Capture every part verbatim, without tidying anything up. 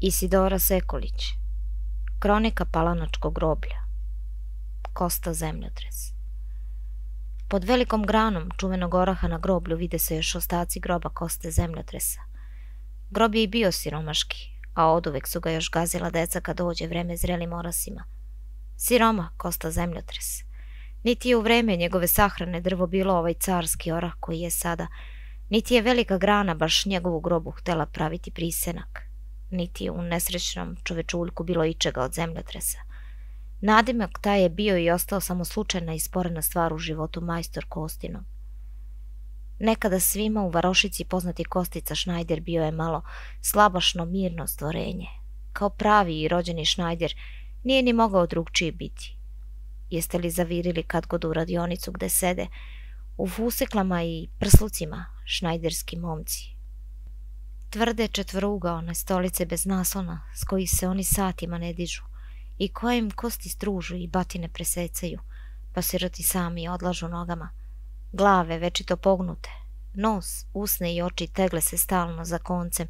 Isidora Sekulić, Kronika palanačkog groblja, Kosta zemljotres. Pod velikom granom čuvenog oraha na groblju vide se još ostaci groba Koste zemljotresa. Grob je i bio siromaški, a oduvek su ga još gazila deca kad dođe vreme zrelim orasima. Siroma Kosta zemljotres. Niti je u vreme njegove sahrane drvo bilo ovaj carski orah koji je sada, niti je velika grana baš njegovu grobu htela praviti prisenak, niti je u nesrećnom čovečuljku bilo ičega od zemljotresa. Nadimak taj je bio i ostao samo slučajna i sporena stvar u životu majstor Kostinom. Nekada svima u varošici poznati Kostica Šnajder bio je malo slabašno mirno stvorenje. Kao pravi i rođeni Šnajder nije ni mogao drugčiji biti. Jeste li zavirili kad god u radionicu gde sede, u fuseklama i prslucima, šnajderski momci? Tvrde četvrougaone stolice bez naslona s kojih se oni satima ne dižu i koje im kosti stružu i batine presecaju, pa siroti sami odlažu nogama, glave večito pognute, nos, usne i oči tegle se stalno za koncem,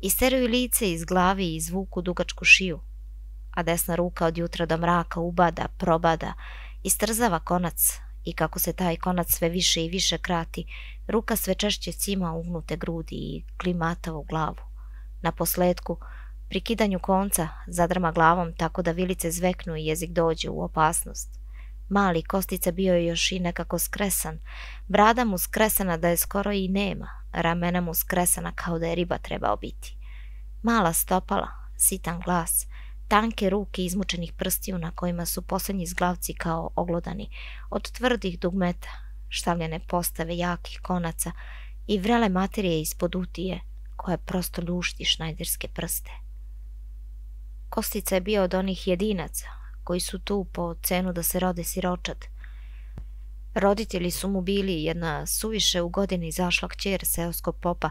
isteruju lice iz glavi i izvuku dugačku šiju, a desna ruka od jutra do mraka ubada, probada, istrzava konac i kako se taj konac sve više i više krati, ruka sve češće cima ugnute grudi i klimatava u glavu. Na posledku, pri kidanju konca, zadrma glavom tako da vilice zveknu i jezik dođe u opasnost. Mali Kostica bio je još i nekako skresan, brada mu skresana da je skoro i nema, ramena mu skresana kao da je riba trebao biti. Mala stopala, sitan glas, tanke ruke izmučenih prstiju na kojima su posljednji zglavci kao oglodani od tvrdih dugmeta, štavljene postave jakih konaca i vrele materije ispod utije koja prosto ljušti šnajderske prste. Kostica je bio od onih jedinaca koji su tu po cenu da se rode siročad. Roditelji su mu bili jedna suviše u godini izašla kćer seoskog popa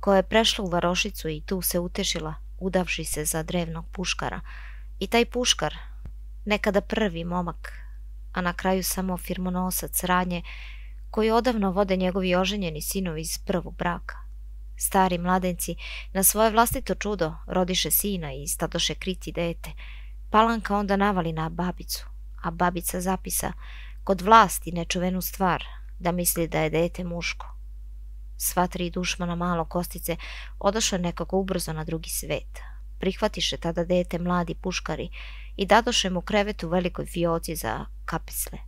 koja je prešla u varošicu i tu se utešila, udavši se za drevnog puškara, i taj puškar, nekada prvi momak, a na kraju samo firmonosac radnje, koji odavno vode njegovi oženjeni sinovi iz prvog braka. Stari mladenci na svoje vlastito čudo rodiše sina i stadoše kriti dete, palanka onda navali na babicu, a babica zapisa kod vlasti nečuvenu stvar, da misli da je dete muško. Sva tri dušmana malo Kostice odošle nekako ubrzo na drugi svet. Prihvatiše tada dete mladi puškari i dadoše mu krevet u velikoj fioci za kapisle.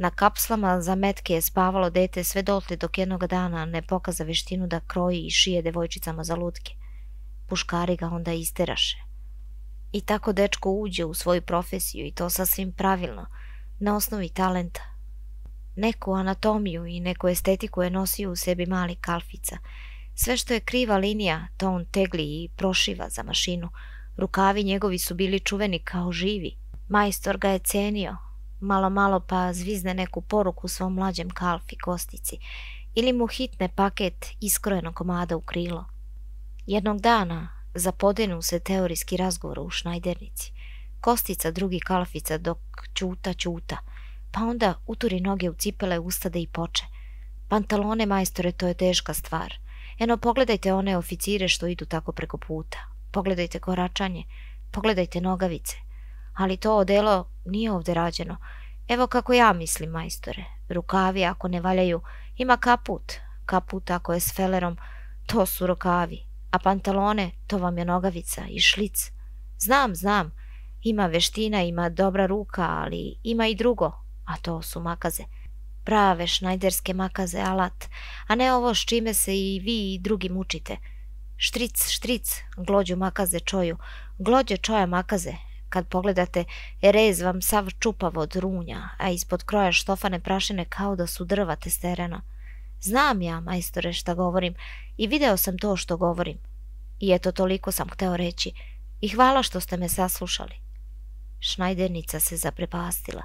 Na kapslama za metke je spavalo dete sve dotle dok jednoga dana ne pokaza veštinu da kroji i šije devojčicama za lutke. Puškari ga onda isteraše. I tako dečko uđe u svoju profesiju, i to sasvim pravilno, na osnovi talenta. Neku anatomiju i neku estetiku je nosio u sebi mali Kalfica. Sve što je kriva linija, to on tegli i prošiva za mašinu. Rukavi njegovi su bili čuveni kao živi. Majstor ga je cenio. Malo malo pa zvizne neku poruku svom mlađem Kalfi Kostici ili mu hitne paket iskrojenog komada u krilo. Jednog dana zapodenu se teorijski razgovor u šnajdernici. Kostica drugi Kalfica dok ćuta ćuta. Pa onda uturi noge u cipele, ustade i poče. Pantalone, majstore, to je teška stvar. Eno, pogledajte one oficire što idu tako preko puta. Pogledajte koračanje, pogledajte nogavice. Ali to odelo nije ovde rađeno. Evo kako ja mislim, majstore. Rukavi ako ne valjaju, ima kaput. Kaput ako je s felerom, to su rukavi. A pantalone, to vam je nogavica i šlic. Znam, znam, ima veština, ima dobra ruka, ali ima i drugo. A to su makaze, prave šnajderske makaze, alat, a ne ovo s čime se i vi i drugi mučite. Štric, štric, glođu makaze čoju, glođe čoja makaze. Kad pogledate, rez vam sav čupav od runja, a ispod kroja štofane prašine kao da su drva testerena. Znam ja, majstore, šta govorim, i video sam to što govorim. I eto, toliko sam hteo reći, i hvala što ste me saslušali. Šnajdernica se zaprepastila.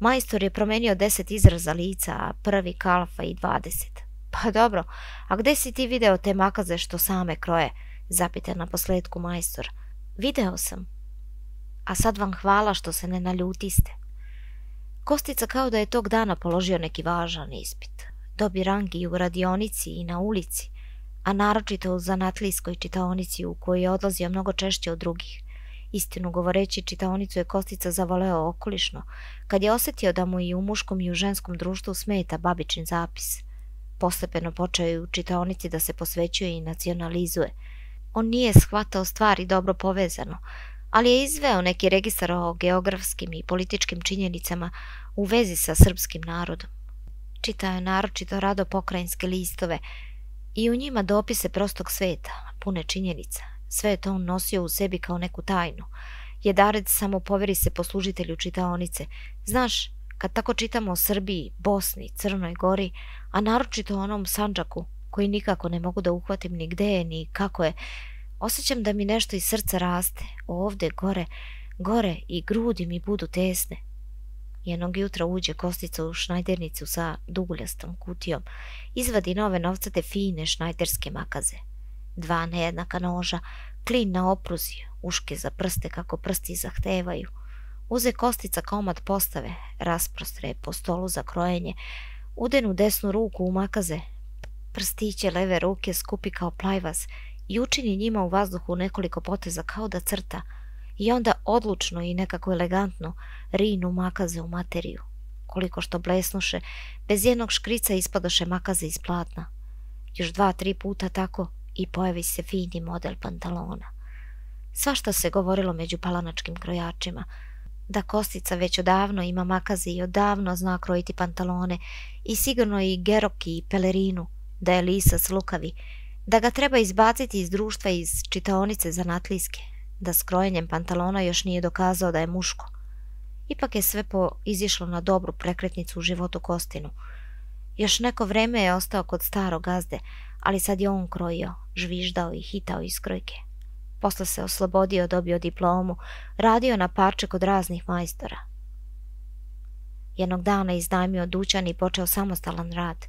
Majstor je promenio deset izraza lica, a prvi Kalfa i dvadeset. Pa dobro, a gde si ti video te makaze što same kroje? Zapita na posledku majstor. Video sam. A sad vam hvala što se ne naljutiste. Kostica kao da je tog dana položio neki važan ispit. Dobi rangi u radionici i na ulici, a naročito u zanatlijskoj čitaonici u koju je odlazio mnogo češće od drugih. Istinu govoreći, čitaonicu je Kostica zavoleo okolišno, kad je osjetio da mu i u muškom i u ženskom društvu smeta babičin zapis. Postepeno počeo je u čitaonici da se posvećuje i nacionalizuje. On nije shvatao stvari dobro povezano, ali je izveo neki registar o geografskim i političkim činjenicama u vezi sa srpskim narodom. Čitao je naročito rado pokrajinske listove i u njima dopise prostog sveta, pune činjenica. Sve je to on nosio u sebi kao neku tajnu. Jedared samo poveri se poslužitelju čitaonice. Znaš, kad tako čitamo o Srbiji, Bosni, Crnoj Gori, a naročito onom Sandžaku, koji nikako ne mogu da uhvatim ni gde je, ni kako je, osjećam da mi nešto iz srca raste, ovde, gore, gore i grudi mi budu tesne. Jednog jutra uđe Kostica u šnajdernicu sa duguljastom kutijom, izvadi nove novcate fine šnajderske makaze. Dva nejednaka noža, klin na opruzi, uške za prste kako prsti zahtevaju. Uze Kostica komad postave, rasprostre po stolu za krojenje, udenu desnu ruku u makaze, prstiće leve ruke skupi kao plajvas i učini njima u vazduhu nekoliko poteza kao da crta i onda odlučno i nekako elegantno rinu makaze u materiju. Koliko što blesnuše, bez jednog škrica ispadoše makaze iz platna. Još dva, tri puta tako i pojavi se fini model pantalona. Svašta se govorilo među palanačkim krojačima, da Kostica već odavno ima makaze i odavno zna krojiti pantalone i sigurno i geroki i pelerinu, da je lisac lukavi, da ga treba izbaciti iz društva iz čitaonice zanatlijske, da s krojenjem pantalona još nije dokazao da je muško. Ipak je sve po izišlo na dobru prekretnicu u životu Kostinu. Još neko vreme je ostao kod starog gazde, ali sad je on krojio, žviždao i hitao iz krojke. Posle se oslobodio, dobio diplomu, radio na parče kod raznih majstora. Jednog dana iznajmio dućan i počeo samostalan rad.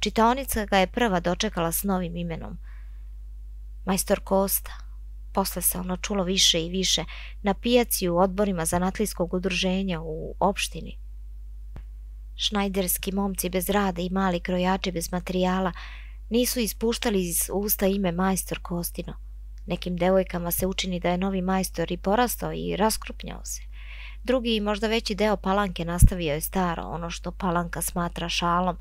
Čitaonica ga je prva dočekala s novim imenom, majstor Kosta. Posle se ono čulo više i više, na pijaci, u odborima zanatlijskog udruženja, u opštini. Šnajderski momci bez rada i mali krojači bez materijala nisu ispuštali iz usta ime majstor Kostino. Nekim devojkama se učini da je novi majstor i porastao i raskrupnjao se. Drugi i možda veći deo palanke nastavio je staro, ono što palanka smatra šalom,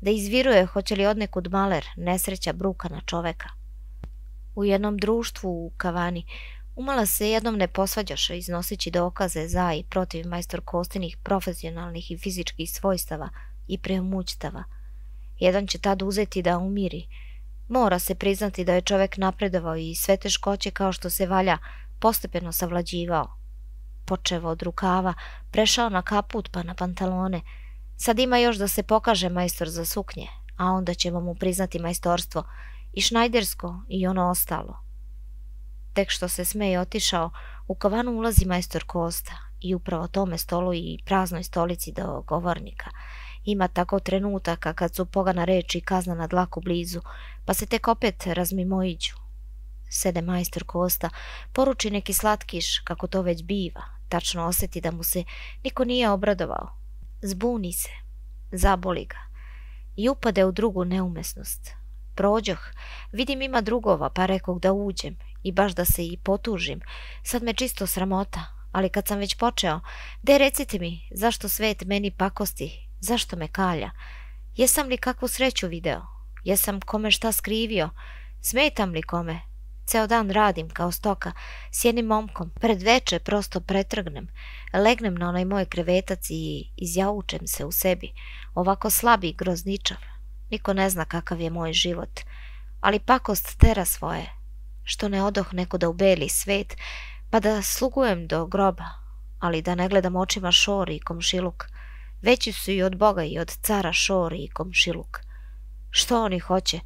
da izviruje hoće li odnekud maler, nesreća bruka na čoveka. U jednom društvu u kavani umala se jednom ne posvađaše iznoseći dokaze za i protiv majstor Kostinih profesionalnih i fizičkih svojstava i premućstava. Jedan će tad uzeti da umiri. Mora se priznati da je čovek napredovao i sve teškoće kao što se valja postepeno savlađivao. Počevo od rukava, prešao na kaput pa na pantalone. Sad ima još da se pokaže majstor za suknje, a onda ćemo mu priznati majstorstvo, i šnajdersko i ono ostalo. Tek što se smeje otišao, u kavanu ulazi majstor Kosta i upravo tome stolu i praznoj stolici do govornika. Ima tako trenutaka kad su pogana reči i kazna na dlaku blizu, pa se tek opet razmimoiđu. Sede majstor Kosta, poruči neki slatkiš, kako to već biva, tačno osjeti da mu se niko nije obradovao. Zbuni se, zaboli ga i upade u drugu neumesnost. Prođoh, vidim ima drugova, pa rekoh da uđem i baš da se i potužim. Sad me čisto sramota, ali kad sam već počeo, de recite mi, zašto svet meni pakosti, zašto me kalja? Jesam li kakvu sreću video? Jesam kome šta skrivio? Smetam li kome? Ceo dan radim kao stoka, s jednim momkom, pred veče prosto pretrgnem, legnem na onaj moj krevetac i izjaučem se u sebi, ovako slabi i grozničav. Niko ne zna kakav je moj život, ali pakost tera svoje, što ne odoh neko da ubeli svet, pa da slugujem do groba, ali da ne gledam očima Šori i komšiluk. Veći su i od Boga i od cara Šori i komšiluk. Što oni hoće,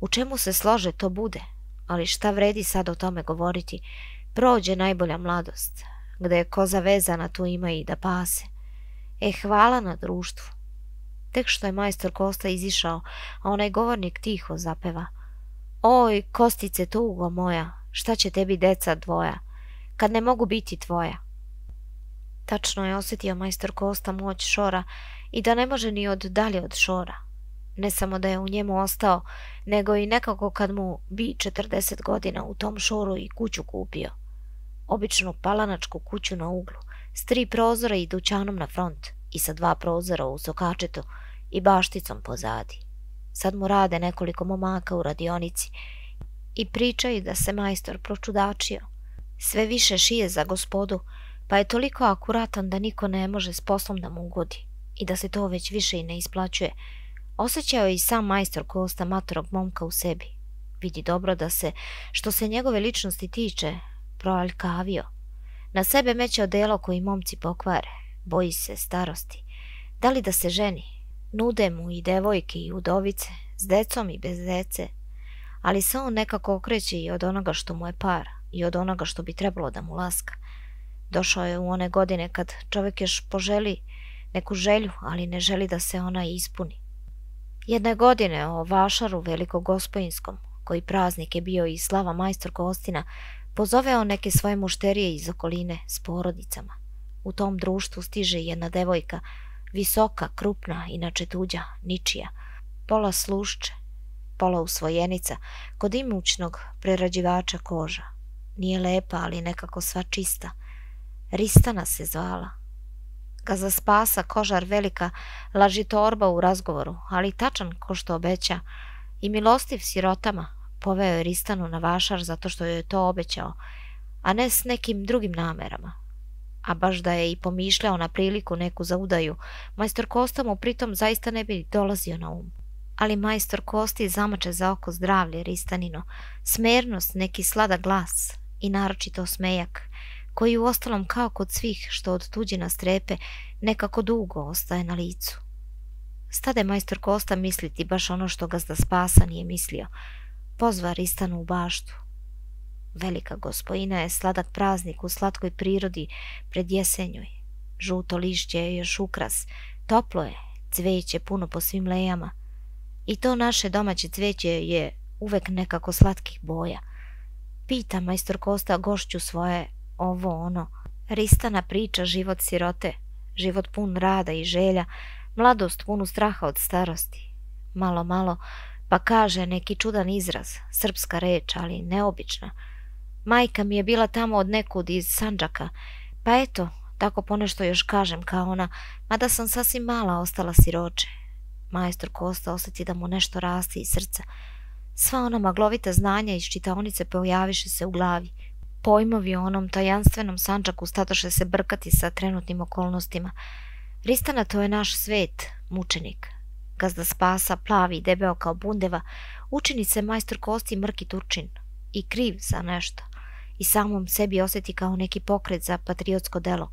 u čemu se slože, to bude, ali šta vredi sad o tome govoriti, prođe najbolja mladost, gde je koza vezana tu ima i da pase. E, hvala na društvu. Tek što je majstor Kosta izišao, a onaj govornik tiho zapeva. Oj, Kostice tugo moja, šta će tebi deca dvoja, kad ne mogu biti tvoja. Tačno je osjetio majstor Kosta moć Šora i da ne može ni od dalje od Šora. Ne samo da je u njemu ostao, nego i nekako kad mu bi četrdeset godina u tom šoru i kuću kupio. Običnu palanačku kuću na uglu, s tri prozora i dućanom na front i sa dva prozora u sokačetu i bašticom pozadi. Sad mu rade nekoliko momaka u radionici i pričaju da se majstor pročudačio. Sve više šije za gospodu, pa je toliko akuratan da niko ne može s poslom da mu ugodi i da se to već više i ne isplaćuje. Osjećao je i sam majstor Kosta matorog momka u sebi. Vidi dobro da se, što se njegove ličnosti tiče, proaljkavio. Na sebe meće odelo koji momci pokvare, boji se starosti. Da li da se ženi? Nude mu i devojke i udovice, s decom i bez dece. Ali se on nekako okreće i od onoga što mu je para, i od onoga što bi trebalo da mu laska. Došao je u one godine kad čovjek još poželi neku želju, ali ne želi da se ona ispuni. Jedne godine o vašaru velikogospodinskom, koji praznik je bio i slava majstor Kostina, pozoveo neke svoje mušterije iz okoline s porodicama. U tom društvu stiže jedna devojka, visoka, krupna, inače tuđa, ničija, pola slušče, pola usvojenica, kod imućnog prerađivača koža. Nije lepa, ali nekako sva čista. Ristana se zvala. Ga za spasa kožar velika laži torba u razgovoru, ali tačan ko što obeća i milostiv sirotama, poveo je Ristanu na vašar zato što joj je to obećao, a ne s nekim drugim namerama. A baš da je i pomišljao na priliku neku za udaju, majstor Kosta mu pritom zaista ne bi dolazio na um. Ali majstor Kosti zamače za oko zdravlje Ristanino, smernost, neki slada glas i naročito smejak, koji u ostalom kao kod svih što od tuđina strepe nekako dugo ostaje na licu. Stade majstor Kosta misliti baš ono što gazda Spasa nije mislio. Pozva Ristanu u baštu. Velika gospojina je sladak praznik u slatkoj prirodi pred jesenjoj. Žuto lišće je još ukras, toplo je, cveće puno po svim lejama. I to naše domaće cveće je uvek nekako slatkih boja. Pita majstor Kosta gošću svoje ovo ono. Ristana priča život sirote, život pun rada i želja, mladost punu straha od starosti. Malo, malo, pa kaže neki čudan izraz, srpska reč, ali neobična. Majka mi je bila tamo od nekud iz Sandžaka, pa eto, tako ponešto još kažem kao ona, mada sam sasvim mala ostala siroče. Majstor Kosta osjeti da mu nešto raste iz srca. Sva ona maglovita znanja iz čitaonice pojaviše se u glavi. Pojmovi o onom tajanstvenom Sandžaku stadoše se brkati sa trenutnim okolnostima. Ristana, to je naš svet, mučenik. Gazda Spasa, plavi i debeo kao bundeva, učini se majstor Kosti mrki Turčin i kriv za nešto. I samom sebi osjeti kao neki pokret za patriotsko delo.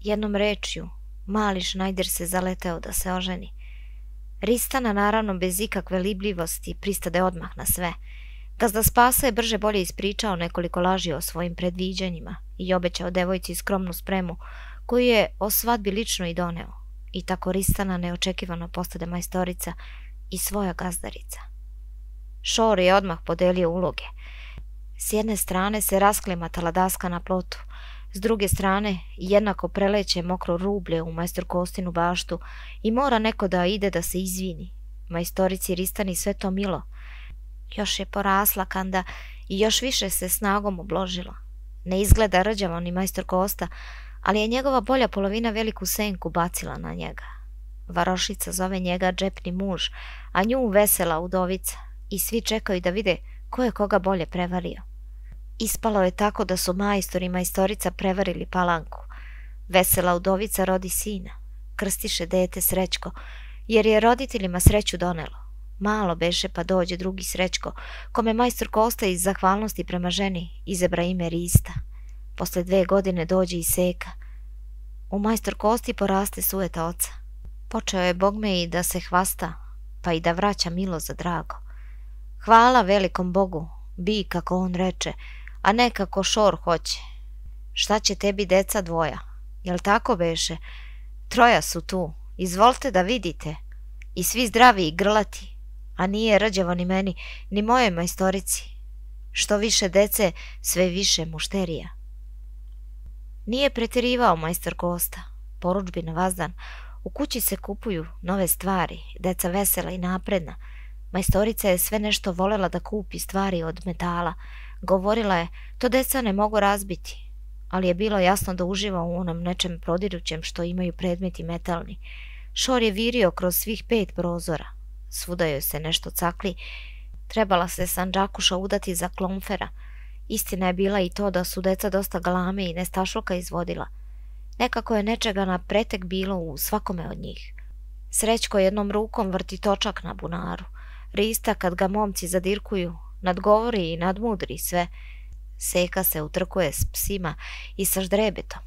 Jednom rečju, mali Šnajder se zaleteo da se oženi. Ristana, naravno bez ikakve libljivosti, pristade odmah na sve. Gazda Spasa je brže bolje ispričao nekoliko laži o svojim predviđanjima i obećao devojci skromnu spremu koju je o svadbi lično i doneo. I tako Ristana neočekivano postade majstorica i svoja gazdarica. Šor je odmah podelio uloge. S jedne strane se rasklematala daska na plotu, s druge strane jednako preleće mokro rublje u majstor Kostinu baštu i mora neko da ide da se izvini. Majstorici Ristani sve to milo. Još je porasla kanda i još više se snagom obložila. Ne izgleda rđavo ni majstor Kosta, ali je njegova bolja polovina veliku senku bacila na njega. Varošica zove njega džepni muž, a nju vesela udovica i svi čekaju da vide ko je koga bolje prevario. Ispalo je tako da su majstor i majstorica prevarili palanku. Vesela udovica rodi sina, krstiše dete Srećko, jer je roditeljima sreću donelo. Malo beše pa dođe drugi Srećko, kome majstor Kosta iz zahvalnosti prema ženi izebra ime Rista. Posle dve godine dođe i Seka. U majstor Kosti poraste sujeta oca. Počeo je bogme i da se hvasta, pa i da vraća milo za drago. Hvala velikom Bogu, bi kako on reče, a ne kako šor hoće. Šta će tebi deca dvoja, jel tako beše? Troja su tu, izvolite da vidite. I svi zdravi i grlati, a nije rđavo ni meni, ni moje majstorici. Što više dece, sve više mušterija. Nije preterivao majstor Kosta. Porudžbina vazdan, U kući se kupuju nove stvari, deca vesela i napredna. Majstorica je sve nešto volela da kupi stvari od metala. Govorila je, to deca ne mogu razbiti, ali je bilo jasno da uživa u onom nečem prodirućem što imaju predmeti metalni. Šor je virio kroz svih pet prozora. Svuda joj se nešto cakli. Trebala se Sandžakuša udati za klomfera. Istina je bila i to da su deca dosta galame i nestašluka izvodila. Nekako je nečega na pretek bilo u svakome od njih. Srećko jednom rukom vrti točak na bunaru. Rista kad ga momci zadirkuju, nadgovori i nadmudri sve. Seka se utrkuje s psima i sa ždrebetom.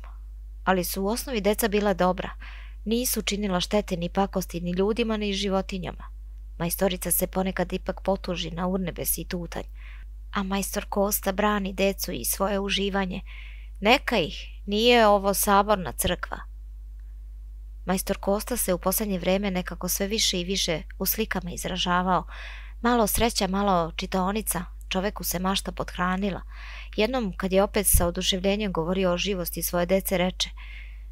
Ali su u osnovi deca bila dobra. Nisu činila štete ni pakosti ni ljudima ni životinjama. Majstorica se ponekad ipak potuži na urnebes i tutanj. A majstor Kosta brani decu i svoje uživanje. Neka ih, nije ovo saborna crkva. Majstor Kosta se u posljednje vreme nekako sve više i više u slikama izražavao. Malo sreća, malo čitaonica, čoveku se mašta pothranila. Jednom kad je opet sa oduševljenjem govorio o živosti svoje dece, reče: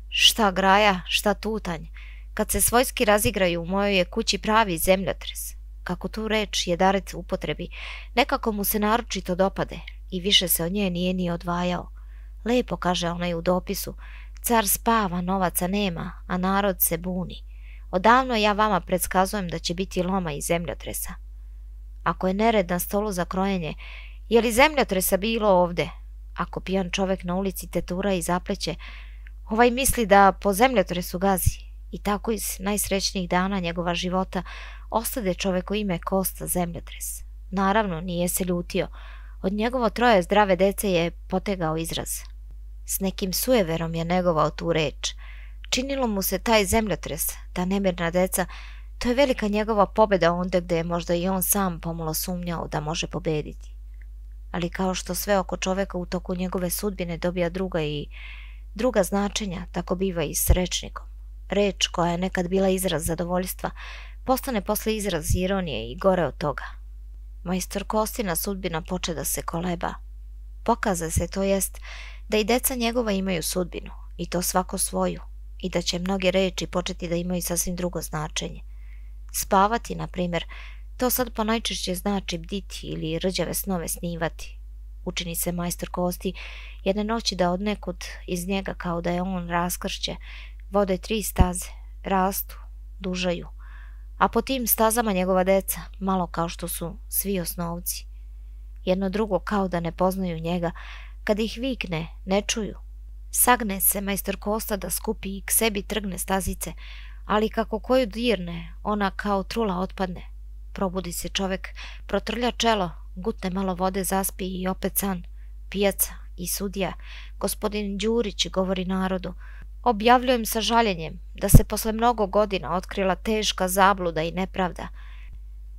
šta graja, šta tutanj, kad se svojski razigraju u mojoj je kući pravi zemljotres. Kako tu reč je Darec upotrebi, nekako mu se naročito dopade i više se od nje nije ni odvajao. Lepo kaže onaj u dopisu, car spava, novaca nema, a narod se buni. Odavno ja vama predskazujem da će biti loma i zemljotresa. Ako je nered na stolu za krojenje, je li zemljotresa bilo ovde? Ako pijan čovek na ulici tetura i zapleće, ovaj misli da po zemljotresu gazi. I tako iz najsrećnijih dana njegova života ostade čoveku ime Kosta zemljotres. Naravno, nije se ljutio. Od njegovo troje zdrave dece je potegao izraz. S nekim sujeverom je negovao tu reč. Činilo mu se taj zemljotres, ta nemirna deca, to je velika njegova pobeda onda gde je možda i on sam pomalo sumnjao da može pobediti. Ali kao što sve oko čoveka u toku njegove sudbine dobija druga i druga značenja, tako biva i s rečnikom. Reč koja je nekad bila izraz zadovoljstva, postane posle izraz ironije i gore od toga. Majstor Kostina sudbina poče da se koleba. Pokaza se, to jest, da i deca njegova imaju sudbinu, i to svako svoju, i da će mnoge reči početi da imaju sasvim drugo značenje. Spavati, na primjer, to sad ponajčešće znači bditi ili rđave snove snivati. Učini se majstor Kosti jedne noći da odnekud iz njega, kao da je on raskršće, vode tri staze, rastu, dužaju, a po tim stazama njegova deca, malo kao što su svi osnovci. Jedno drugo kao da ne poznaju njega, kad ih vikne, ne čuju. Sagne se majstor Kosta da skupi i k sebi trgne stazice, ali kako koju dirne, ona kao trula otpadne. Probudi se čovek, protrlja čelo, gutne malo vode, zaspi i opet san. Pijaca i sudija, gospodin Đurić, govori narodu: objavljujem sa žaljenjem da se posle mnogo godina otkrila teška zabluda i nepravda.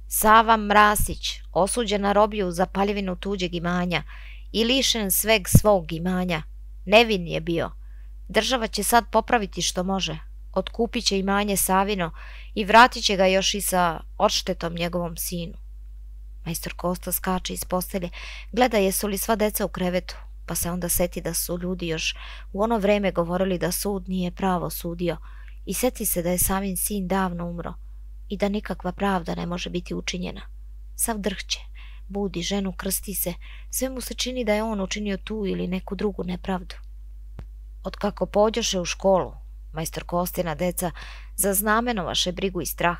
Sava Mrasić osuđen na robiju za paljevinu tuđeg imanja i lišen sveg svog imanja. Nevin je bio. Država će sad popraviti što može. Otkupit će imanje Savino i vratit će ga još i sa odštetom njegovom sinu. Majstor Kosta skače iz postelje, gleda jesu li sva deca u krevetu, pa se onda seti da su ljudi još u ono vreme govorili da sud nije pravo sudio, i seti se da je Savin sin davno umro i da nikakva pravda ne može biti učinjena. Sav drhće, budi ženu, krsti se, sve mu se čini da je on učinio tu ili neku drugu nepravdu. Otkako pođoše u školu, majstor Kostina deca zaznamenovaše brigu i strah.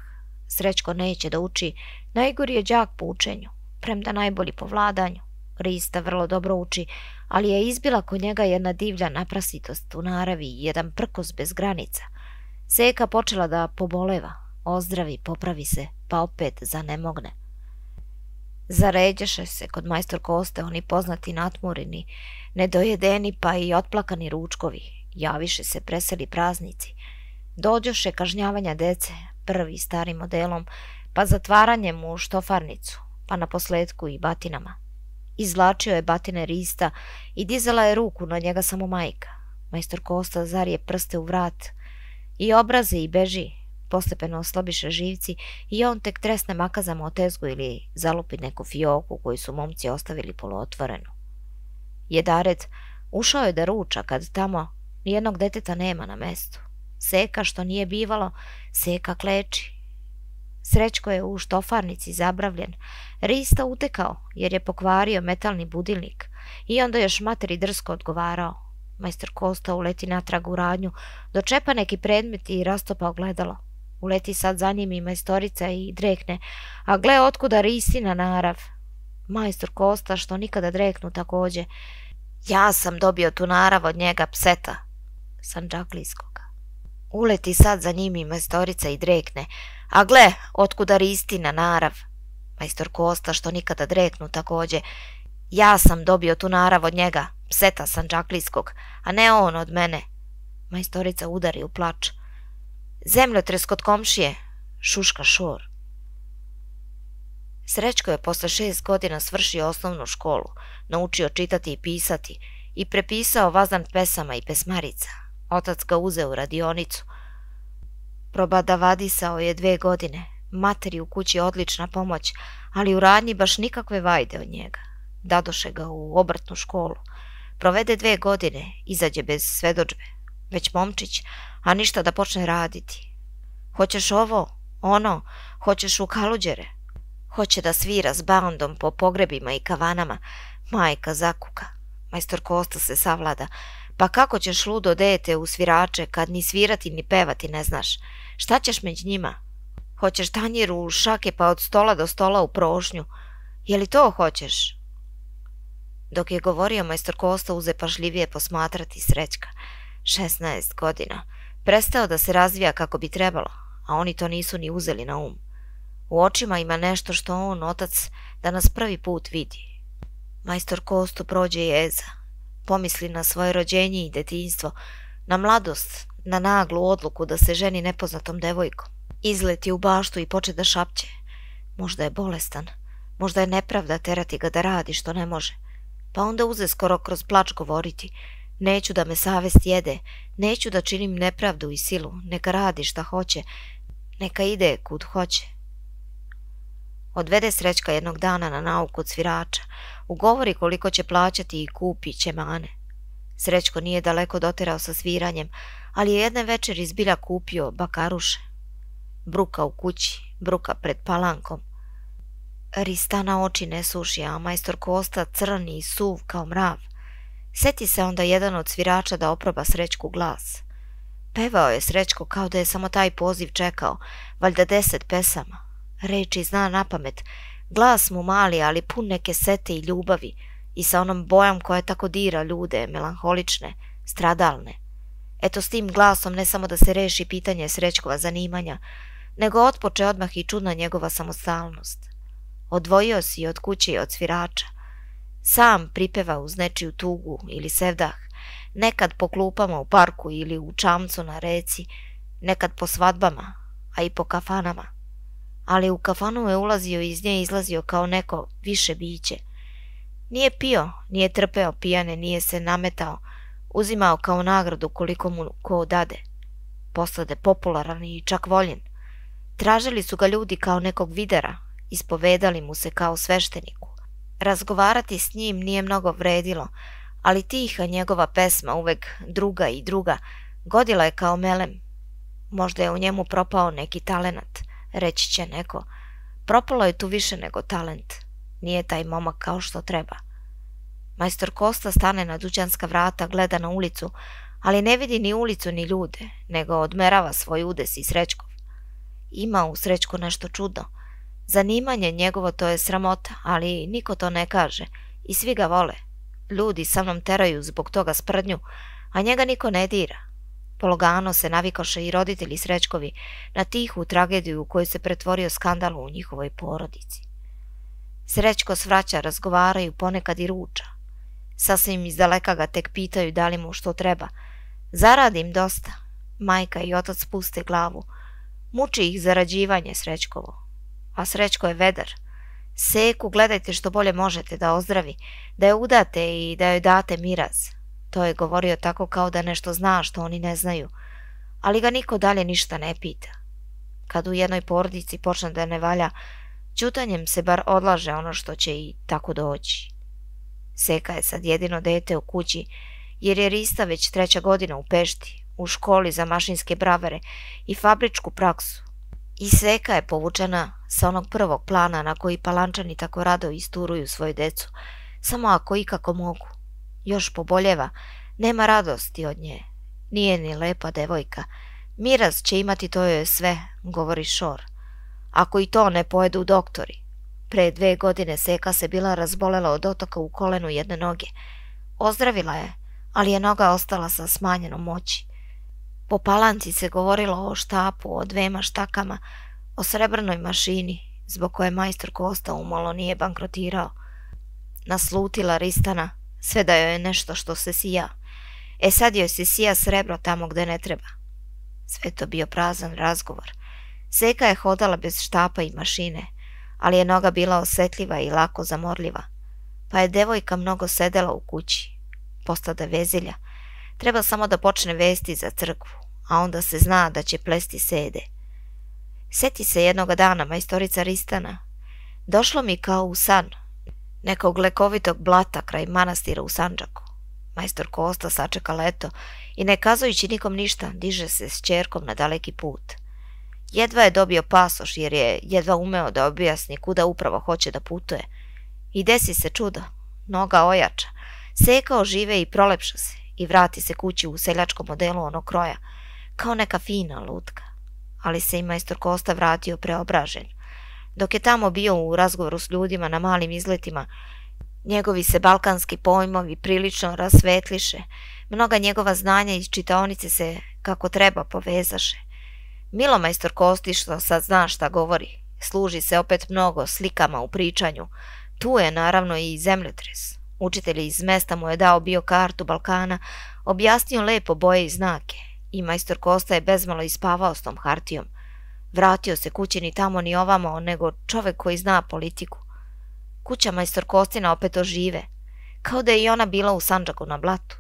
Srećko neće da uči, najgori je đak po učenju, premda najbolji po vladanju. Rista vrlo dobro uči, ali je izbila kod njega jedna divlja naprasitost u naravi i jedan prkos bez granica. Seka počela da poboleva, ozdravi, popravi se, pa opet zanemogne. Zaređeše se kod majstor Koste oni poznati natmurini, nedojedeni pa i otplakani ručkovi. Javiše se preseli praznici. Dođoše kažnjavanja dece, prvi starim modelom, pa zatvaranjem u štofarnicu, pa na posledku i batinama. Izvlačio je batine Rista i dizala je ruku na njega samo majka. Majstor Kosta zarije prste u vrat i obraze i beži. Postepeno oslabiše živci i on tek tresne makazama o tezgu ili zalupi neku fioku koju su momci ostavili poluotvorenu. Jedaret ušao je da ruča kad tamo nijednog deteta nema na mestu. Seka, što nije bivalo, Seka kleči. Srećko je u štofarnici zabravljen. Rista utekao jer je pokvario metalni budilnik i onda još materi drsko odgovarao. Majstor Kosta uleti natrag u radnju, dočepa neki predmet i rastopa ogledalo. Uleti sad za njim i majstorica i drekne, a gle otkuda Ristina narav. Majstor Kosta, što nikada dreknu takođe, ja sam dobio tu narav od njega pseta, Sanđaklijskoga. Uleti sad za njim i majstorica i drekne, a gle otkuda Ristina narav. Majstor Kosta, što nikada dreknu takođe, ja sam dobio tu narav od njega, pseta Sanđaklijskog, a ne on od mene. Majstorica udari u plač. Zemljotres kod komšije, šuška Šor. Srećko je posle šest godina svršio osnovnu školu, naučio čitati i pisati i prepisao vazdan pesama i pesmarica. Otac ga uzeo u radionicu. Probadavadisao je dve godine, materi u kući odlična pomoć, ali u radnji baš nikakve vajde od njega. Dadoše ga u obrtnu školu. Provede dve godine, izađe bez svedočbe. Već momčić, a ništa da počne raditi. Hoćeš ovo, ono, hoćeš u kaluđere. Hoće da svira s bandom po pogrebima i kavanama. Majka zakuka. Majstor Kosta se savlada. Pa kako ćeš ludo dete u svirače kad ni svirati ni pevati ne znaš? Šta ćeš među njima? Hoćeš tanjiru u šake pa od stola do stola u prošnju. Je li to hoćeš? Dok je govorio, majstor Kosta uze pažljivije posmatrati Srećka. šesnaest godina. Prestao da se razvija kako bi trebalo, a oni to nisu ni uzeli na um. U očima ima nešto što on, otac, danas prvi put vidi. Majstor Kostu prođe jeza. Pomisli na svoje rođenje i detinjstvo, na mladost, na naglu odluku da se ženi nepoznatom devojkom. Izleti u baštu i poče da šapće. Možda je bolestan, možda je nepravda terati ga da radi što ne može. Pa onda uze skoro kroz plač govoriti. Neću da me savest jede, neću da činim nepravdu i silu, neka radi šta hoće, neka ide kud hoće. Odvede Srećka jednog dana na nauku od svirača, ugovori koliko će plaćati i kupi ćemane. Srećko nije daleko doterao sa sviranjem, ali je jedne večeri zbilja kupio bakaruše. Bruka u kući, bruka pred palankom. Ristana oči ne suši, a majstor Kosta crni i suv kao mrav. Sjeti se onda jedan od svirača da oproba Srećku glas. Pevao je Srećko kao da je samo taj poziv čekao, valjda deset pesama. Reči zna na pamet, glas mu mali, ali pun neke sete i ljubavi, i sa onom bojom koja tako dira ljude, melanholične, stradalne. Eto, s tim glasom ne samo da se reši pitanje Srećkova zanimanja, nego otpoče odmah i čudna njegova samostalnost. Odvojio si od kuće i od svirača. Sam pripeva uz nečiju tugu ili sevdah, nekad po klupama u parku ili u čamcu na reci, nekad po svadbama, a i po kafanama. Ali u kafanu je ulazio i iz nje izlazio kao neko više biće. Nije pio, nije trpeo pijane, nije se nametao, uzimao kao nagradu koliko mu ko dade. Postade popularan i čak voljen. Tražili su ga ljudi kao nekog videra, ispovedali mu se kao svešteniku. Razgovarati s njim nije mnogo vredilo, ali tiha njegova pesma, uvek druga i druga, godila je kao melem. Možda je u njemu propao neki talenat, reći će neko. Propalo je tu više nego talent. Nije taj momak kao što treba. Majstor Kosta stane na dućanska vrata, gleda na ulicu, ali ne vidi ni ulicu ni ljude, nego odmerava svoj udes i Srećkov. Ima u Srećku nešto čudno. Zanimanje njegovo to je sramota, ali niko to ne kaže i svi ga vole. Ljudi sa mnom teraju zbog toga sprdnju, a njega niko ne dira. Polagano se navikaše i roditelji Srećkovi na tihu tragediju u koju se pretvorio skandal u njihovoj porodici. Srećko svraća, razgovaraju, ponekad i ruča. Sasvim iz daleka ga tek pitaju da li mu što treba. Zaradim dosta. Majka i otac puste glavu. Muči ih zarađivanje Srećkovo. A Srećko je vedar. Seku gledajte što bolje možete da ozdravi, da je udate i da joj date miraz. To je govorio tako kao da nešto zna što oni ne znaju, ali ga niko dalje ništa ne pita. Kad u jednoj porodici počne da ne valja, ćutanjem se bar odlaže ono što će i tako doći. Seka je sad jedino dete u kući, jer je Rista već treća godina u Pešti, u školi za mašinske bravere i fabričku praksu. I seka je povučena sa onog prvog plana na koji Palančani tako rado isturuju svoju decu, samo ako ikako mogu. Još poboljeva, nema radosti od nje, nije ni lepa devojka. Miraz će imati, to joj je sve, govori Šor. Ako i to ne pojedu doktori. Pre dve godine Seka se bila razbolela od otoka u kolenu jedne noge. Ozdravila je, ali je noga ostala sa smanjenom moći. Po Palanci se govorilo o štapu, o dvema štakama, o srebrnoj mašini, zbog koje majstor Kosta umalo nije bankrotirao. Naslutila Ristana, sve da joj je nešto što se sija. E sad joj se sija srebro tamo gde ne treba. Sve to bio prazan razgovor. Seka je hodala bez štapa i mašine, ali je noga bila osetljiva i lako zamorljiva, pa je devojka mnogo sedela u kući. Postade vezilja. Treba samo da počne vesti za crkvu, a onda se zna da će plesti sede. Seti se jednoga dana, majstorica Ristana. Došlo mi kao u san, nekog lekovitog blata kraj manastira u Sandžaku. Majstor Kosta sačeka leto i ne kazujući nikom ništa, diže se s ćerkom na daleki put. Jedva je dobio pasoš jer je jedva umeo da objasni kuda upravo hoće da putuje. I desi se čudo, noga ojača, Seka ožive i prolepša se i vrati se kući u seljačkom modelu onog kroja, kao neka fina lutka. Ali se i majstor Kosta vratio preobražen. Dok je tamo bio u razgovoru s ljudima na malim izletima, njegovi se balkanski pojmovi prilično rasvetliše, mnoga njegova znanja iz čitaonice se kako treba povezaše. Milo majstor Kosti što sad zna šta govori, služi se opet mnogo slikama u pričanju. Tu je naravno i zemljotres. Učitelj iz mesta mu je dao bio kartu Balkana, objasnio lepo boje i znake i majstor Kosta je bezmalo ispavao s tom hartijom. Vratio se kući ni tamo ni ovamo, nego čovek koji zna politiku. Kuća majstor Kostina opet ožive, kao da je i ona bila u Sandžaku na blatu.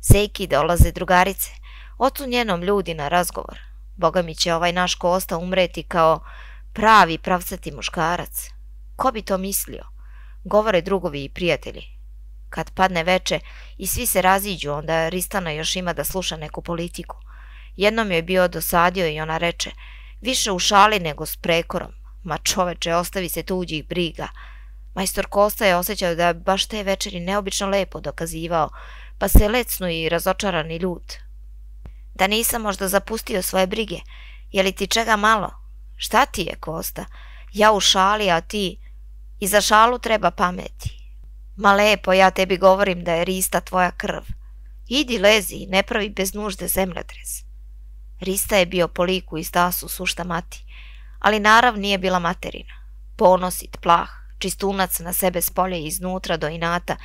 Seki dolaze drugarice, ocu njenom ljudi na razgovor. Boga mi će ovaj naš Kosta umreti kao pravi pravcati muškarac. Ko bi to mislio? Govore drugovi i prijatelji. Kad padne veče i svi se raziđu, onda Ristana još ima da sluša neku politiku. Jednom joj bio dosadio i ona reče, više u šali nego s prekorom. Ma čoveče, ostavi se tuđih briga. Majstor Kosta je osjećao da baš te večeri neobično lepo dokazivao, pa se lecnu i razočarani ljud. Da nisam možda zapustio svoje brige, je li ti čega malo? Šta ti je, Kosta? Ja u šali, a ti... I za šalu treba pameti. Ma lepo, ja tebi govorim da je Rista tvoja krv. Idi lezi, ne pravi bez nužde zemljotres. Rista je bio po liku i stasu sušta mati, ali narav nije bila materina. Ponosit, plah, čistunac na sebe s polja iznutra do inata,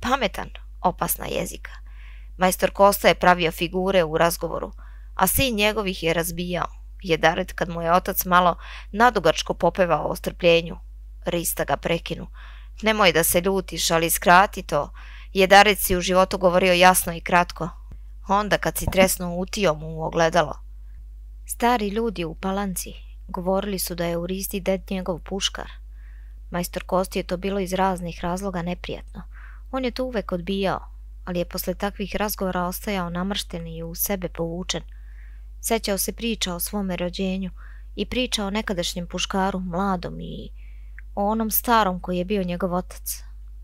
pametan, opasna jezika. Majstor Kosta je pravio figure u razgovoru, a sin njegovih je razbijao, jedaret kad mu je otac malo nadugačko popevao o strpljenju. Rista ga prekinu. Nemoj da se ljutiš, ali skrati to. Jedarec si u životu govorio jasno i kratko. Onda kad si tresno utio mu ogledalo. Stari ljudi u Palanci govorili su da je u Risti ded njegov puškar. Majstor Kosti je to bilo iz raznih razloga neprijatno. On je to uvek odbijao, ali je posle takvih razgovora ostajao namršten i u sebe povučen. Sećao se priča o svome rođenju i priča o nekadašnjem puškaru, mladom i... o onom starom koji je bio njegov otac.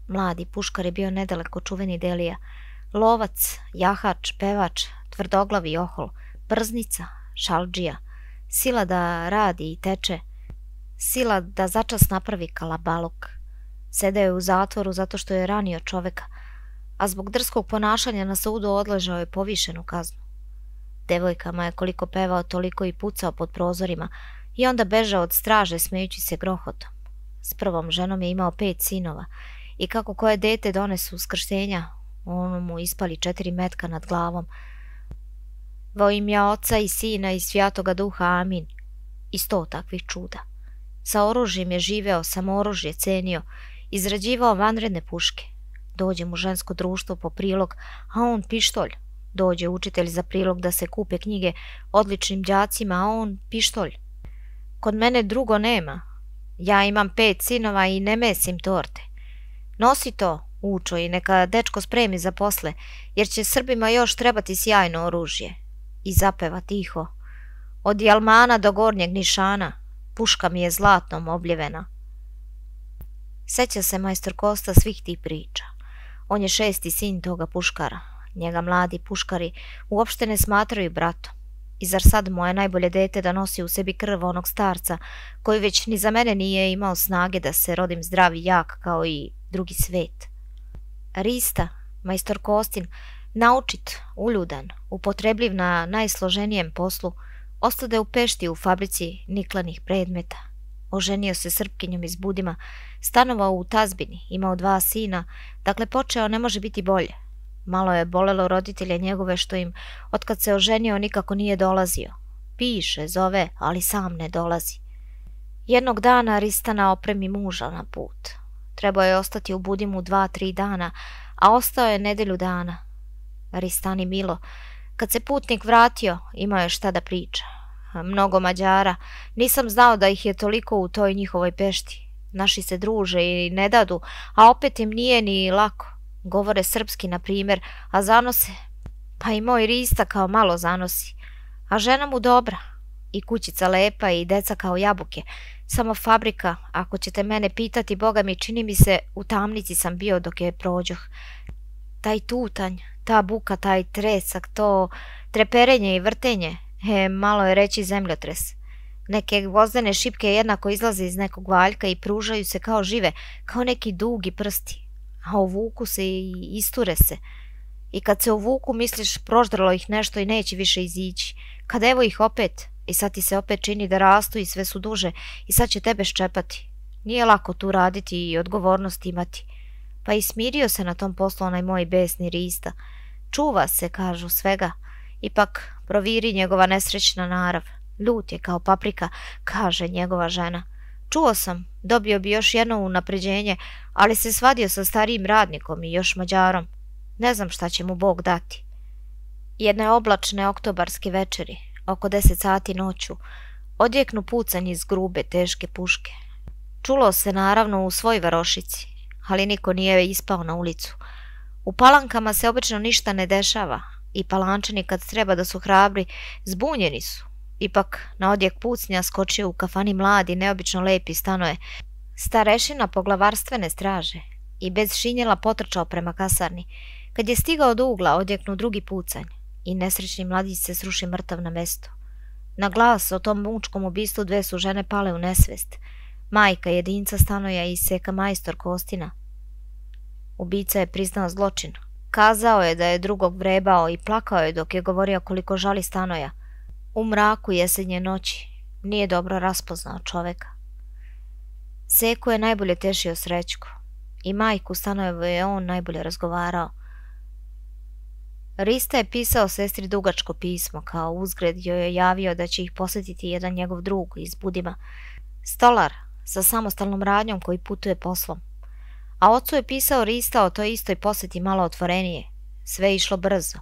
Mladi puškar je bio nedaleko čuveni Delija, lovac, jahač, pevač, tvrdoglavi ohol, brznica, šalđija, sila da radi i teče, sila da začas napravi kalabaluk. Sedeo je u zatvoru zato što je ranio čoveka, a zbog drskog ponašanja na sudu odležao je povišenu kaznu. Devojkama je koliko pevao, toliko i pucao pod prozorima i onda bežao od straže smejući se grohotom. S prvom ženom je imao pet sinova i kako koje dete donesu uskrštenja, ono mu ispali četiri metka nad glavom. Vo imja Oca i Sina i Svjatoga Duha, amin. I sto takvih čuda. Sa oružjem je živeo, samo oružje cenio, izrađivao vanredne puške. Dođe mu žensko društvo po prilog, a on pištolj. Dođe učitelj za prilog da se kupe knjige odličnim đacima, a on pištolj. Kod mene drugo nema. Ja imam pet sinova i ne mesim torte. Nosi to, učo, i neka dečko spremi za posle, jer će Srbima još trebati sjajno oružje. i zapeva tiho. Od Jalmana do gornjeg nišana puška mi je zlatnom obljevena. Seća se majstor Kosta svih tih priča. On je šesti sin toga puškara. Njega mladi puškari uopšte ne smatraju bratom. I zar sad moje najbolje dete da nosi u sebi krv onog starca koji već ni za mene nije imao snage da se rodim zdrav i jak kao i drugi svet. Rista, majstor Kostin, naučit, uljudan, upotrebljiv na najsloženijem poslu, ostade u Pešti u fabrici niklanih predmeta. Oženio se Srpkinjom iz Budima, stanovao u Tazbini, imao dva sina, dakle počeo ne može biti bolje. Malo je bolelo roditelje njegove što im, otkad se oženio, nikako nije dolazio. Piše, zove, ali sam ne dolazi. Jednog dana Ristana opremi muža na put. Trebao je ostati u Budimu dva, tri dana, a ostao je nedelju dana. Ristani milo, kad se putnik vratio, imao je šta da priča. Mnogo Mađara, nisam znao da ih je toliko u toj njihovoj Pešti. Naši se druže i ne dadu, a opet im nije ni lako. Govore srpski, na primjer, a zanose, pa i moj Rista kao malo zanosi. A žena mu dobra, i kućica lepa i deca kao jabuke. Samo fabrika, ako ćete mene pitati, boga mi, čini mi se, u tamnici sam bio dok je prođoh. Taj tutanj, ta buka, taj tresak, to treperenje i vrtenje, e, malo je reći zemljotres. Neke gvozdene šipke jednako izlaze iz nekog valjka i pružaju se kao žive, kao neki dugi prsti. A ovuku se i isture se. I kad se ovuku, misliš, proždralo ih nešto i neće više izići. Kad evo ih opet, i sad ti se opet čini da rastu i sve su duže, i sad će tebe ščepati. Nije lako tu raditi i odgovornost imati. Pa i smirio se na tom poslu onaj moj besni Rista. Čuva se, kažu, svega. Ipak proviri njegova nesrećna narav. Ljut je kao paprika, kaže njegova žena. Čuo sam, dobio bi još jedno unapređenje, ali se svadio sa starijim radnikom i još Mađarom. Ne znam šta će mu Bog dati. Jedne oblačne oktobarske večeri, oko deset sati noću, odjeknu pucanj iz grube, teške puške. Čulo se naravno u svoj varošici, ali niko nije ispao na ulicu. U palankama se obično ništa ne dešava i palančani, kad treba da su hrabri, zbunjeni su. Ipak na odjek pucnja skočio u kafani mladi, neobično lepi stanoje, starešina poglavarstevne straže, i bez šinjela potrčao prema kasarni. Kad je stigao do ugla, odjeknu drugi pucanj i nesrećni mladić se sruši mrtav na mesto. Na glas o tom mučkom ubistvu dve su žene pale u nesvest. Majka jedinca stanoja i seka majstor Kostina. Ubica je priznao zločin. Kazao je da je drugog vrebao i plakao je dok je govorio koliko žali stanoja. U mraku jesenje noći nije dobro raspoznao čoveka. Seku je najbolje tešio Srećko. I majku Stanojevu je on najbolje razgovarao. Rista je pisao sestri dugačko pismo, kao uzgred joj je javio da će ih posjetiti jedan njegov drug iz Budima. Stolar sa samostalnom radnjom koji putuje poslom. A ocu je pisao Rista o toj istoj posjeti malo otvorenije. Sve išlo brzo.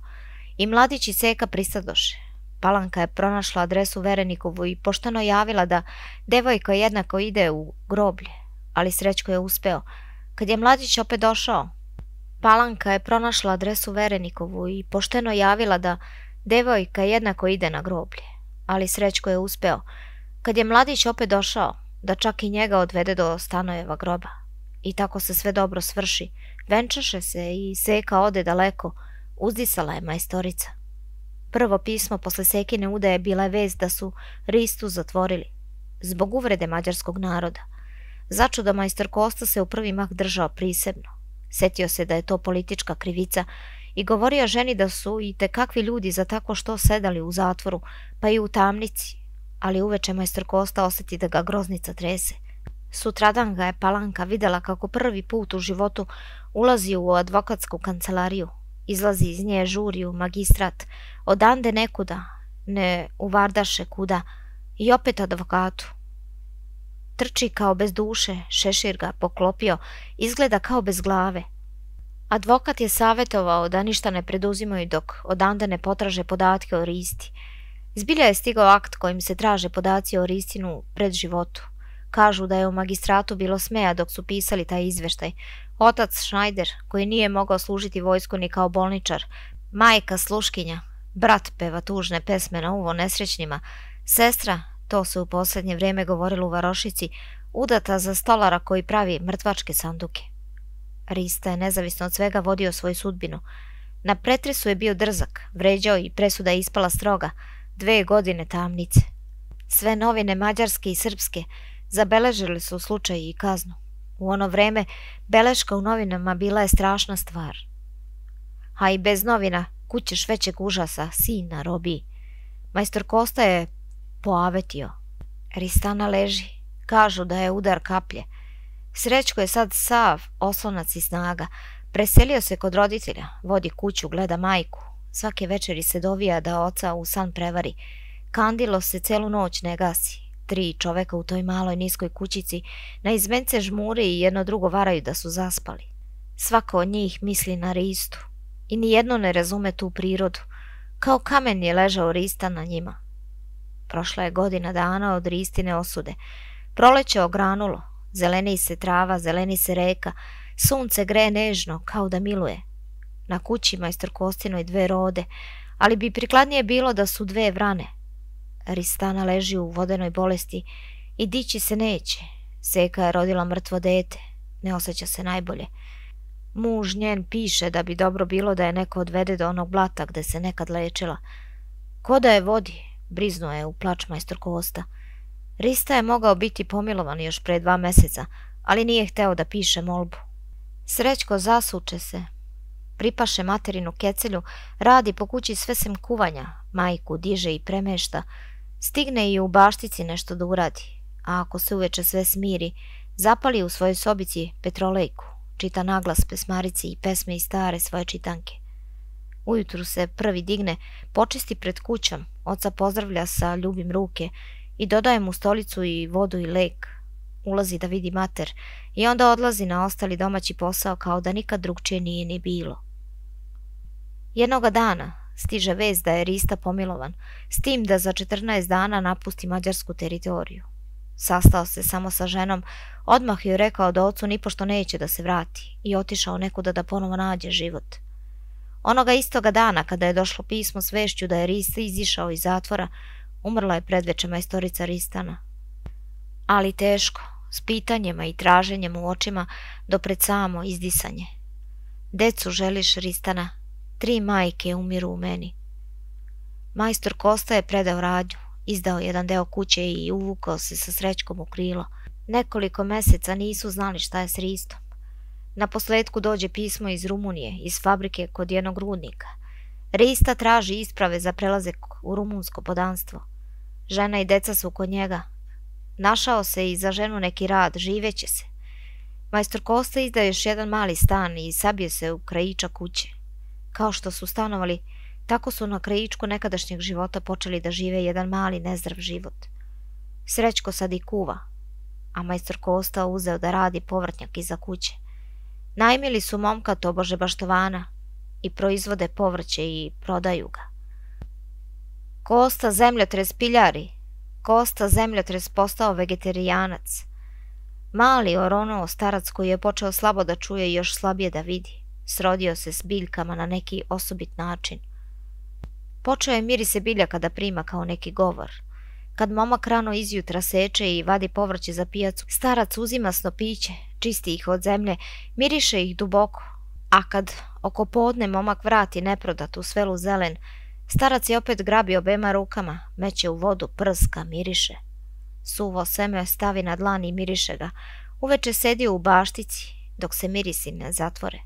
I mladić i Seka pristadoše. Palanka je pronašla adresu Verenikovu i pošteno javila da devojka jednako ide u groblje, ali Srećko je uspeo. Kad je mladić opet došao, Palanka je pronašla adresu Verenikovu i pošteno javila da devojka jednako ide na groblje, ali Srećko je uspeo. Kad je mladić opet došao, da čak i njega odvede do Stanojeva groba. I tako se sve dobro svrši. Venčaše se i Seka ode daleko. Uzdisala je majstorica. Prvo pismo posle Sekine udaje bila je vest da su Ristu zatvorili zbog uvrede mađarskog naroda. Začudo majstor Kosta se u prvi mah držao prisebno. Setio se da je to politička krivica i govorio ženi da su i tekakvi ljudi za tako što sedali u zatvoru, pa i u tamnici, ali uveče majstor Kosta osjeti da ga groznica trese. Sutradan ga je Palanka videla kako prvi put u životu ulazi u advokatsku kancelariju. Izlazi iz nje, žuri u magistrat, odande nekuda, ne uvardaše kuda, i opet advokatu. Trči kao bez duše, šešir ga poklopio, izgleda kao bez glave. Advokat je savjetovao da ništa ne preduzimaju dok odande ne potraže podatke o Risti. Zbilja je stigao akt kojim se traže podaci o Ristinu pred životu. Kažu da je u magistratu bilo smeja dok su pisali taj izveštaj. Otac Schneider, koji nije mogao služiti vojsku ni kao bolničar, majka Sluškinja, Brat peva tužne pesme na uvo nesrećnima. Sestra, to se u posljednje vrijeme govorilo u varošici, udata za stolara koji pravi mrtvačke sanduke. Rista je nezavisno od svega vodio svoju sudbinu. Na pretresu je bio drzak, vređao i presuda je ispala stroga, dve godine tamnice. Sve novine mađarske i srpske zabeležili su slučaj i kaznu. U ono vreme beleška u novinama bila je strašna stvar. A i bez novina kućeš većeg užasa, sin na robiji. Majstor Kosta je poavetio. Ristana leži, kažu da je udar kaplje. Srećko je sad sav, oslonac i snaga. Preselio se kod roditelja, vodi kuću, gleda majku. Svake večeri se dovija da oca u san prevari. Kandilo se celu noć ne gasi. Tri čoveka u toj maloj niskoj kućici na izmence žmuri i jedno drugo varaju da su zaspali. Svako od njih misli na Ristu i nijedno ne razume tu prirodu. Kao kamen je ležao Rista na njima. Prošla je godina dana od Ristine osude. Proleće ogranulo, zeleni se trava, zeleni se reka, sunce greje nežno, kao da miluje. Na kući majstor Kostinoj dve rode, ali bi prikladnije bilo da su dve vrane. Ristana leži u vodenoj bolesti i dići se neće. Seka je rodila mrtvo dete, ne osjeća se najbolje. Muž njen piše da bi dobro bilo da je neko odvede do onog blata gde se nekad lečila. Ko da je vodi, briznuo je u plač majstor Kosta. Rista je mogao biti pomilovan još pre dva meseca, ali nije hteo da piše molbu. Srećko zasuče se, pripaše materinu kecelju, radi po kući sve sem kuvanja, majku diže i premešta, stigne i u baštici nešto da uradi, a ako se uveče sve smiri, zapali u svojoj sobici petrolejku, čita naglas pesmarici i pesme i stare svoje čitanke. Ujutru se prvi digne, počisti pred kućom, oca pozdravlja sa ljubim ruke i dodaje mu stolicu i vodu i lek. Ulazi da vidi mater i onda odlazi na ostali domaći posao kao da nikad drugčije nije ni bilo. Jednoga dana stiže vest da je Rista pomilovan, s tim da za četrnaest dana napusti mađarsku teritoriju. Sastao se samo sa ženom, odmah joj rekao da ocu nipošto neće da se vrati i otišao nekuda da ponovo nađe život. Onoga istoga dana kada je došlo pismo s vešću da je Rista izišao iz zatvora, umrla je predveče majstorica Ristana. Ali teško, s pitanjima i traženjem u očima do pred samo izdisanje. Decu želiš, Ristana, tri majke umiru u meni. Majstor Kosta je predao radnju, izdao jedan deo kuće i uvukao se sa Srećkom u krilo. Nekoliko meseca nisu znali šta je s Ristom. Naposledku dođe pismo iz Rumunije, iz fabrike kod jednog rudnika. Rista traži isprave za prelazak u rumunsko podanstvo. Žena i deca su kod njega. Našao se i za ženu neki rad, živeće se. Majstor Kosta izda još jedan mali stan i sabije se u krajiča kuće. Kao što su stanovali, tako su na krajičku nekadašnjeg života počeli da žive jedan mali nezdrav život. Srećko sad i kuva, a majstor Kosta uzeo da radi povrtnjak iza kuće. Najmili su momka tobože Baštovana i proizvode povrće i prodaju ga. Kosta zemljotres piljari, Kosta zemljotres postao vegetarijanac. Mali oronuo starac koji je počeo slabo da čuje i još slabije da vidi. Srodio se s biljkama na neki osobit način. Počeo je mirise biljaka da prima kao neki govor. Kad momak rano izjutra seče i vadi povrće za pijacu, starac uzima snopiće, čisti ih od zemlje, miriše ih duboko. A kad oko podne momak vrati neprodatu svelu zelen, starac je opet grabi obema rukama, meće u vodu, prska, miriše. Suvo seme stavi na dlan i miriše ga. Uveče sedi u baštici, dok se mirisi ne zatvore.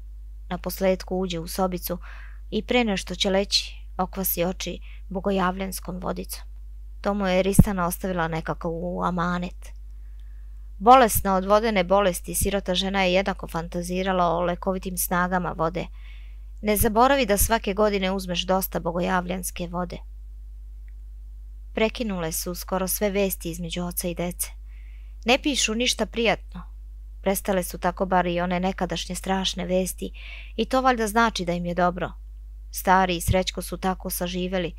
Naposledku uđe u sobicu i pre nešto će leći, okvasi oči bogojavljenskom vodicom. To mu je Ristana ostavila nekako u amanet. Bolesna od vodene bolesti, sirota žena je jednako fantazirala o lekovitim snagama vode. Ne zaboravi da svake godine uzmeš dosta bogojavljanske vode. Prekinule su skoro sve vesti između oca i dece. Ne pišu ništa prijatno. Prestale su tako bar i one nekadašnje strašne vesti i to valjda znači da im je dobro. Stari i Srećko su tako saživeli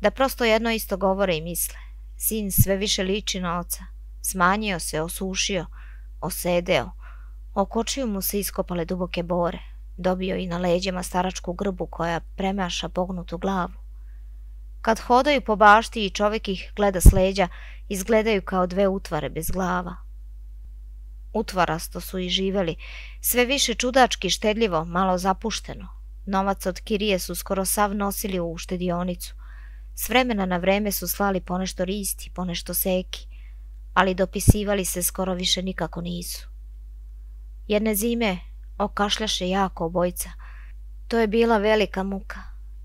da prosto jedno isto govore i misle. Sin sve više liči na oca. Smanjio se, osušio, osedeo. Oko očiju mu se iskopale duboke bore. Dobio i na leđima staračku grbu koja premaša pognutu glavu. Kad hodaju po bašti i čovjek ih gleda s leđa, izgledaju kao dve utvare bez glava. Utvarasto su i živeli, sve više čudački, štedljivo, malo zapušteno. Novac od kirije su skoro sav nosili u štedionicu. S vremena na vreme su slali ponešto risti, ponešto seki, ali dopisivali se skoro više nikako nisu. Jedne zime okašljaše jako obojica. To je bila velika muka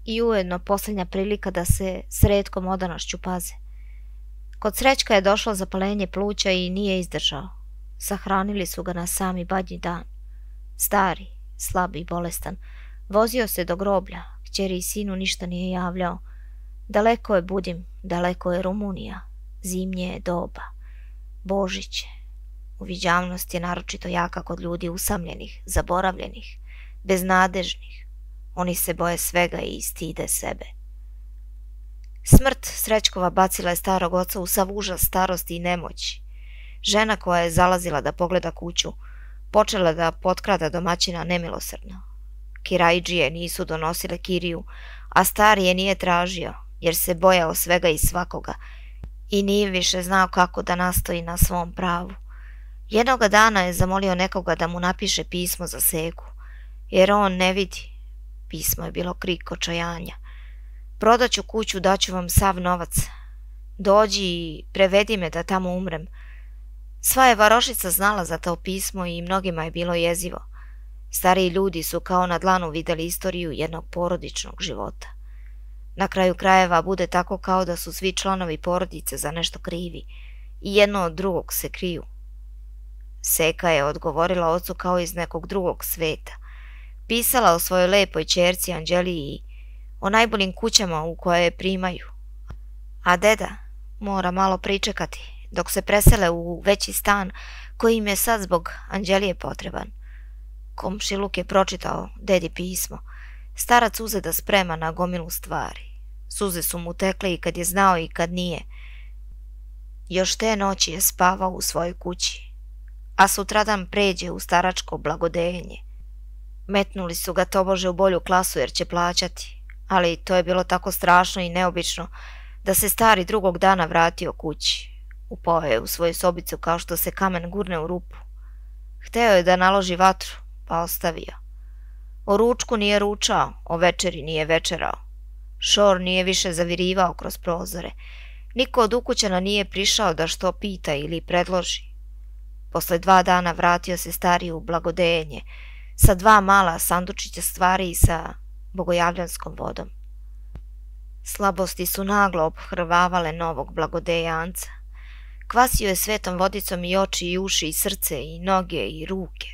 i ujedno posljednja prilika da se s retkom odanošću paze. Kod Srećka je došlo zapalenje pluća i nije izdržao. Sahranili su ga na sami badnji dan. Stari, slab i bolestan, vozio se do groblja, kćeri i sinu ništa nije javljao. Daleko je Budim, daleko je Rumunija, zimnje je doba, Božić je. Uviđavnost je naročito jaka kod ljudi usamljenih, zaboravljenih, beznadežnih. Oni se boje svega i stide sebe. Smrt Srećkova bacila je starog oca u sav užas starosti i nemoći. Žena koja je zalazila da pogleda kuću, počela da potkrada domaćina nemilosrdno. Kirajđije nisu donosile kiriju, a stari je nije tražio, jer se bojao svega i svakoga i nije više znao kako da nastoji na svom pravu. Jednoga dana je zamolio nekoga da mu napiše pismo za Seku, jer on ne vidi. Pismo je bilo krik očajanja. Prodaću kuću, daću vam sav novac. Dođi i prevedi me da tamo umrem. Sva je varošica znala za to pismo i mnogima je bilo jezivo. Stariji ljudi su kao na dlanu vidjeli istoriju jednog porodičnog života. Na kraju krajeva bude tako kao da su svi članovi porodice za nešto krivi i jedno od drugog se kriju. Seka je odgovorila ocu kao iz nekog drugog sveta. Pisala o svojoj lepoj čerci Anđeliji i o najboljim kućama u koje je primaju. A deda mora malo pričekati dok se presele u veći stan koji im je sad zbog Anđelije potreban. Komšiluk je pročitao dedi pismo. Starac uze da sprema na gomilu stvari. Suze su mu tekle i kad je znao i kad nije. Još te noći je spavao u svojoj kući, a sutradan pređe u staračko blagodenje. Metnuli su ga tobože u bolju klasu jer će plaćati, ali to je bilo tako strašno i neobično da se stari drugog dana vratio kući. Upao je u svoju sobicu kao što se kamen gurne u rupu. Hteo je da naloži vatru, pa ostavio. O ručku nije ručao, o večeri nije večerao. Šor nije više zavirivao kroz prozore. Niko od ukućana nije prišao da što pita ili predloži. Posle dva dana vratio se stari u blagodenje, sa dva mala sandučića stvari i sa bogojavljanskom vodom. Slabosti su naglo obhrvavale novog blagodejanca. Kvasio je svetom vodicom i oči i uši i srce i noge i ruke.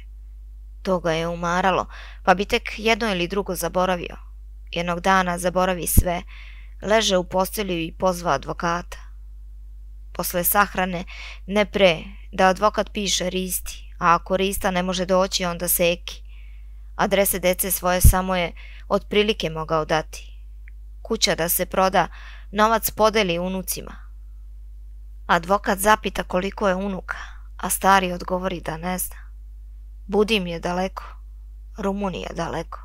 To ga je umaralo, pa bi tek jedno ili drugo zaboravio. Jednog dana zaboravi sve, leže u postelju i pozva advokata. Posle sahrane, ne pre, da advokat piše risti, a ako rista ne može doći, onda seki. Adrese dece svoje samo je otprilike mogao dati. Kuća da se proda, novac podeli unucima. Advokat zapita koliko je unuka, a stari odgovori da ne zna. Budim je daleko, Rumunija daleko.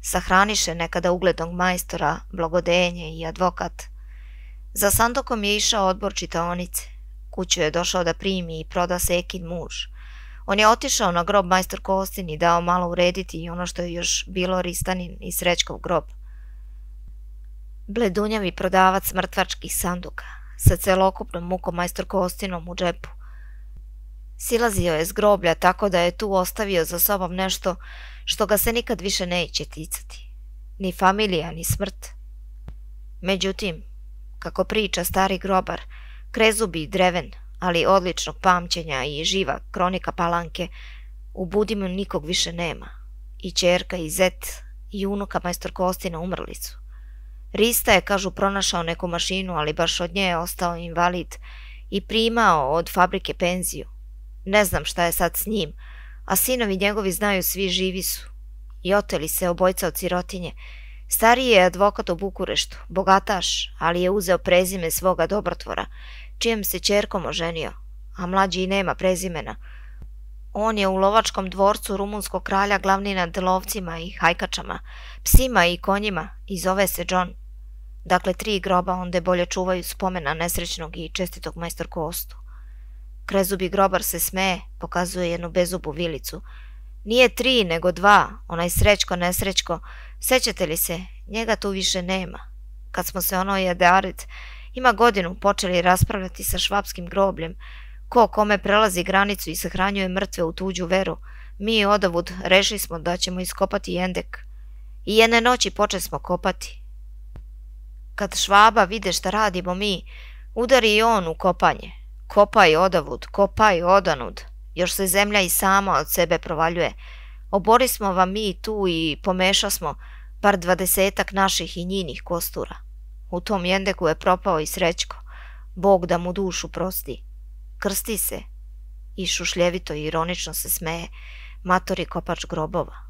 Sahraniše nekada uglednog majstora, blagodenje i advokat. Za sandokom je išao odbor čitaonice. Kuću je došao da primi i proda Sekin muž. On je otišao na grob majstor Kostin i dao malo urediti i ono što je još bilo Ristanin i Srećkov grob. Bledunjavi prodavac mrtvačkih sanduka, sa celokupnom mukom majstor Kostinom u džepu. Silazio je s groblja tako da je tu ostavio za sobom nešto što ga se nikad više neće ticati. Ni familija, ni smrt. Međutim, kako priča stari grobar, krezubi i dreven, ali odličnog pamćenja i živa kronika Palanke, u Budimu nikog više nema. I čerka, i zet, i unuka majstor Kostina umrli su. Rista je, kažu, pronašao neku mašinu, ali baš od nje je ostao invalid i primao od fabrike penziju. Ne znam šta je sad s njim, a sinovi njegovi znaju, svi živi su. I oteli se obojica od sirotinje. Stariji je advokat u Bukureštu, bogataš, ali je uzeo prezime svoga dobrotvora, čijem se čerkom oženio, a mlađi i nema prezimena. On je u lovačkom dvorcu rumunskog kralja glavni nad lovcima i hajkačama, psima i konjima i zove se John. Dakle, tri groba onda bolje čuvaju spomena nesrećnog i čestitog majstorku Ostu. Krezubi grobar se smeje, pokazuje jednu bezubu vilicu. Nije tri, nego dva, onaj srećko, nesrećko. Sećate li se, njega tu više nema. Kad smo se ono jedarit, ima godinu, počeli raspravljati sa švapskim grobljem, ko kome prelazi granicu i sahranjuje mrtve u tuđu veru, mi odavud rešili smo da ćemo iskopati jendek. I jedne noći počeli smo kopati. Kad Švaba vide šta radimo mi, udari i on u kopanje. Kopaj odavud, kopaj odanud, još se zemlja i sama od sebe provaljuje. Obori smo vam mi tu i pomeša smo par dvadesetak naših i njinih kostura. U tom jendeku je propao i srećko, Bog da mu dušu prosti. Krsti se, i šušljevito i ironično se smeje matori kopač grobova.